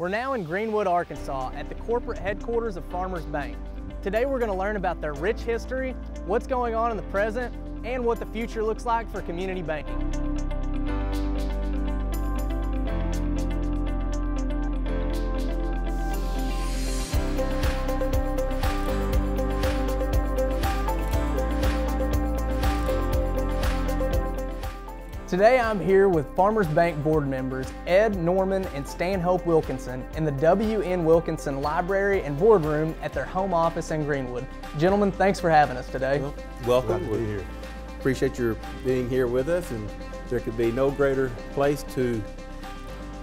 We're now in Greenwood, Arkansas at the corporate headquarters of Farmers Bank. Today we're going to learn about their rich history, what's going on in the present, and what the future looks like for community banking. Today I'm here with Farmers Bank board members Ed, Norman, and Stanhope Wilkinson in the W.N. Wilkinson Library and Boardroom at their home office in Greenwood. Gentlemen, thanks for having us today. Well, welcome. Glad to be here. Appreciate your being here with us, and there could be no greater place to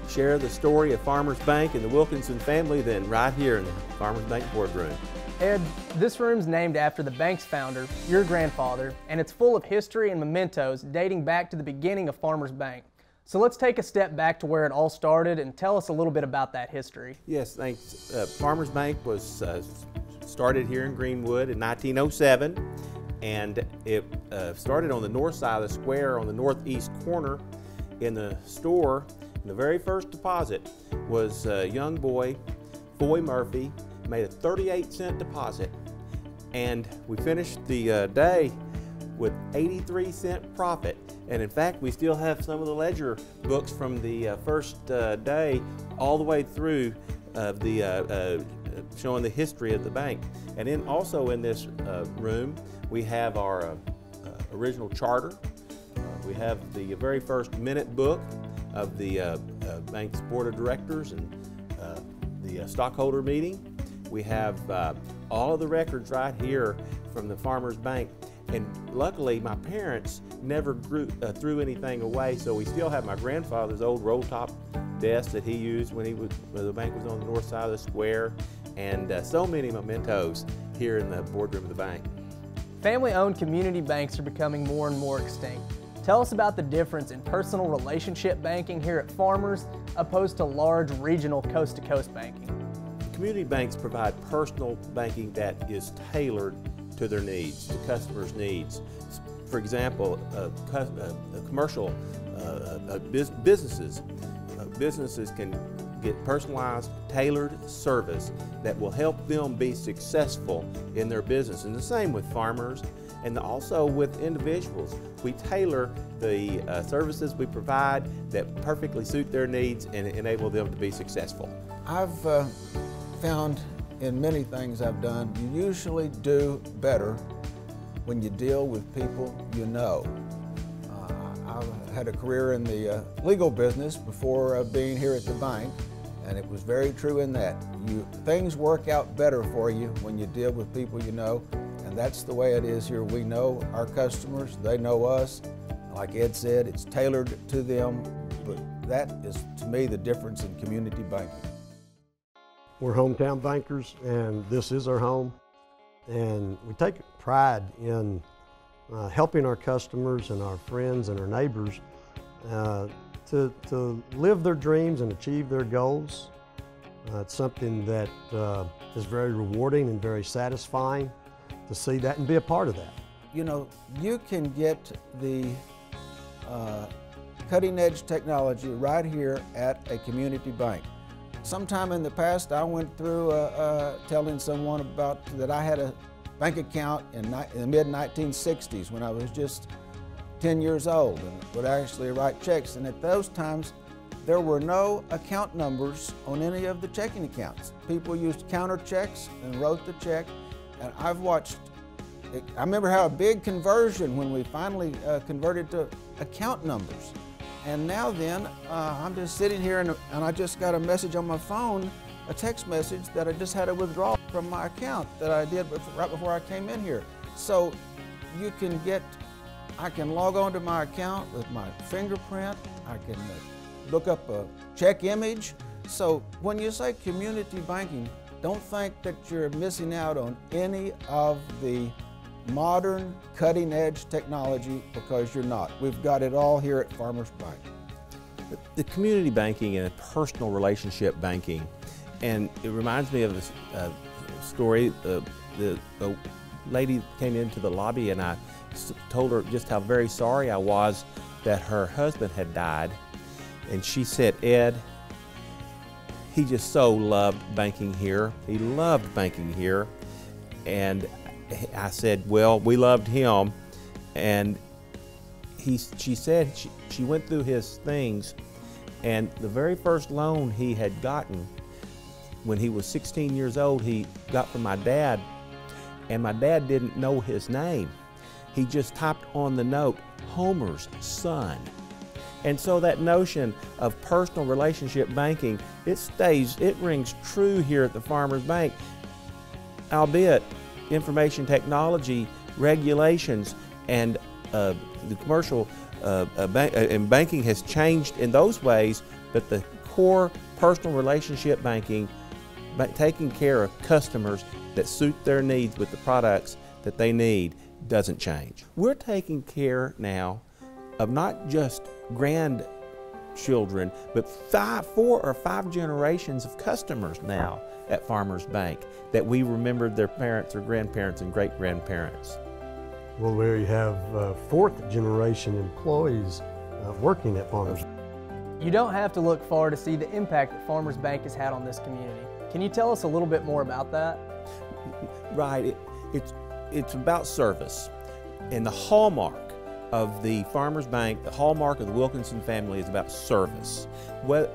share the story of Farmers Bank and the Wilkinson family than right here in the Farmers Bank Boardroom. Ed, this room's named after the bank's founder, your grandfather, and it's full of history and mementos dating back to the beginning of Farmers Bank. So let's take a step back to where it all started and tell us a little bit about that history. Yes, thanks. Farmers Bank was started here in Greenwood in 1907, and it started on the north side of the square on the northeast corner in the store. And the very first deposit was a young boy, Foy Murphy, made a 38-cent deposit, and we finished the day with 83-cent profit. And in fact, we still have some of the ledger books from the first day all the way through of the showing the history of the bank. And then also in this room, we have our original charter. We have the very first minute book of the bank's board of directors and the stockholder meeting. We have all of the records right here from the Farmers Bank, and luckily my parents never threw anything away, so we still have my grandfather's old roll-top desk that he used when the bank was on the north side of the square, and so many mementos here in the boardroom of the bank. Family-owned community banks are becoming more and more extinct. Tell us about the difference in personal relationship banking here at Farmers opposed to large regional coast-to-coast banking. Community banks provide personal banking that is tailored to their needs, to customers' needs. For example, commercial businesses can get personalized, tailored service that will help them be successful in their business. And the same with farmers and also with individuals. We tailor the services we provide that perfectly suit their needs and enable them to be successful. I've found in many things I've done, you usually do better when you deal with people you know. I had a career in the legal business before being here at the bank, and it was very true in that. Things work out better for you when you deal with people you know, and that's the way it is here. We know our customers, they know us. Like Ed said, it's tailored to them, but that is, to me, the difference in community banking. We're hometown bankers, and this is our home, and we take pride in helping our customers and our friends and our neighbors to live their dreams and achieve their goals. It's something that is very rewarding and very satisfying to see that and be a part of that. You know, you can get the cutting-edge technology right here at a community bank. Sometime in the past, I went through telling someone about that I had a bank account in the mid-1960s when I was just 10 years old and would actually write checks. And at those times, there were no account numbers on any of the checking accounts. People used counter checks and wrote the check. And I've watched, I remember how a big conversion when we finally converted to account numbers. And now then, I'm just sitting here and I just got a message on my phone, a text message that I just had a withdrawal from my account that I did right before I came in here. So you can get, I can log on to my account with my fingerprint, I can look up a check image. So when you say community banking, don't think that you're missing out on any of the modern, cutting-edge technology, because you're not. We've got it all here at Farmers Bank. The community banking and personal relationship banking, and it reminds me of a story. The lady came into the lobby and I told her just how very sorry I was that her husband had died, and she said, "Ed, He just so loved banking here. He loved banking here. And I said, well, we loved him. And she went through his things, and the very first loan he had gotten when he was 16 years old, he got from my dad, and my dad didn't know his name. He just typed on the note, Homer's son. And so that notion of personal relationship banking, it rings true here at the Farmers Bank, albeit information technology, regulations, and the commercial and banking has changed in those ways, but the core personal relationship banking, taking care of customers that suit their needs with the products that they need, doesn't change. We're taking care now of not just grandchildren, but four or five generations of customers now at Farmers Bank that we remembered their parents or grandparents and great-grandparents. Well, we have fourth-generation employees working at Farmers. You don't have to look far to see the impact that Farmers Bank has had on this community. Can you tell us a little bit more about that? Right. It's about service. And the hallmark of the Farmers Bank, the hallmark of the Wilkinson family, is about service.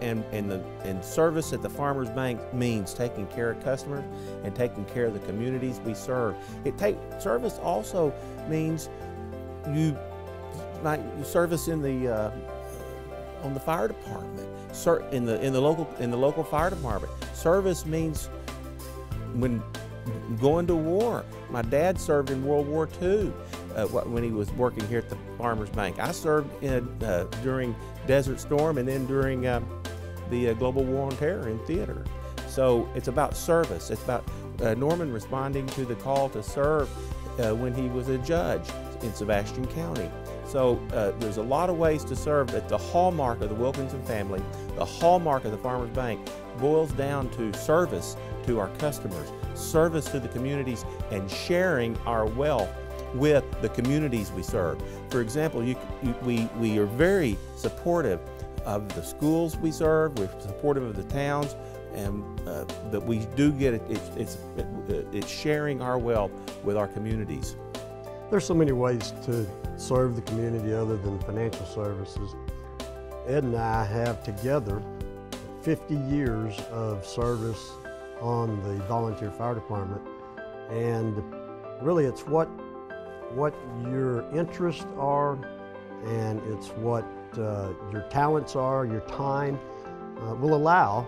And service at the Farmers Bank means taking care of customers and taking care of the communities we serve. Service also means you service in the on the fire department, in the local fire department. Service means when going to war. My dad served in World War II. When he was working here at the Farmers Bank. I served during Desert Storm, and then during the Global War on Terror in theater. So it's about service. It's about Norman responding to the call to serve when he was a judge in Sebastian County. So there's a lot of ways to serve, but the hallmark of the Wilkinson family, the hallmark of the Farmers Bank, boils down to service to our customers, service to the communities, and sharing our wealth with the communities we serve. For example, we are very supportive of the schools we serve, we're supportive of the towns, and that we do get it, it's sharing our wealth with our communities. There's so many ways to serve the community other than financial services. Ed and I have together 50 years of service on the volunteer fire department, and really it's what your interests are, and it's what your talents are, your time will allow,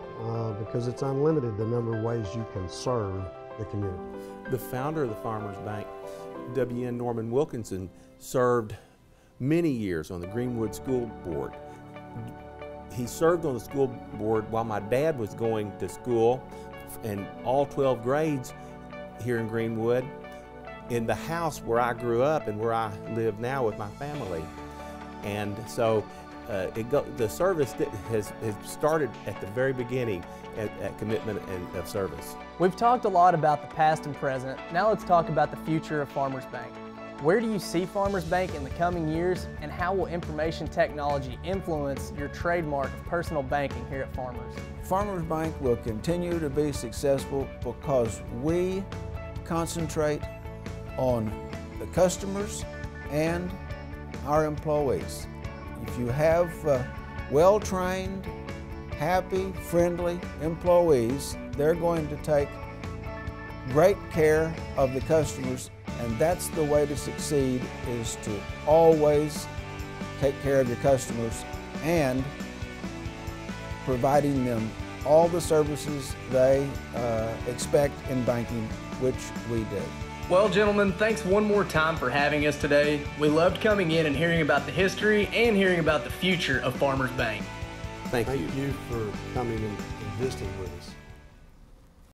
because it's unlimited the number of ways you can serve the community. The founder of the Farmers Bank, W.N. Wilkinson, served many years on the Greenwood School Board. He served on the school board while my dad was going to school in all 12 grades here in Greenwood, in the house where I grew up and where I live now with my family. And so the service has started at the very beginning at commitment of service. We've talked a lot about the past and present. Now let's talk about the future of Farmers Bank. Where do you see Farmers Bank in the coming years, and how will information technology influence your trademark of personal banking here at Farmers? Farmers Bank will continue to be successful because we concentrate on the customers and our employees. If you have well-trained, happy, friendly employees, they're going to take great care of the customers, and that's the way to succeed, is to always take care of your customers and providing them all the services they expect in banking, which we do. Well, gentlemen, thanks one more time for having us today. We loved coming in and hearing about the history and hearing about the future of Farmers Bank. Thank you. Thank you for coming and visiting with us.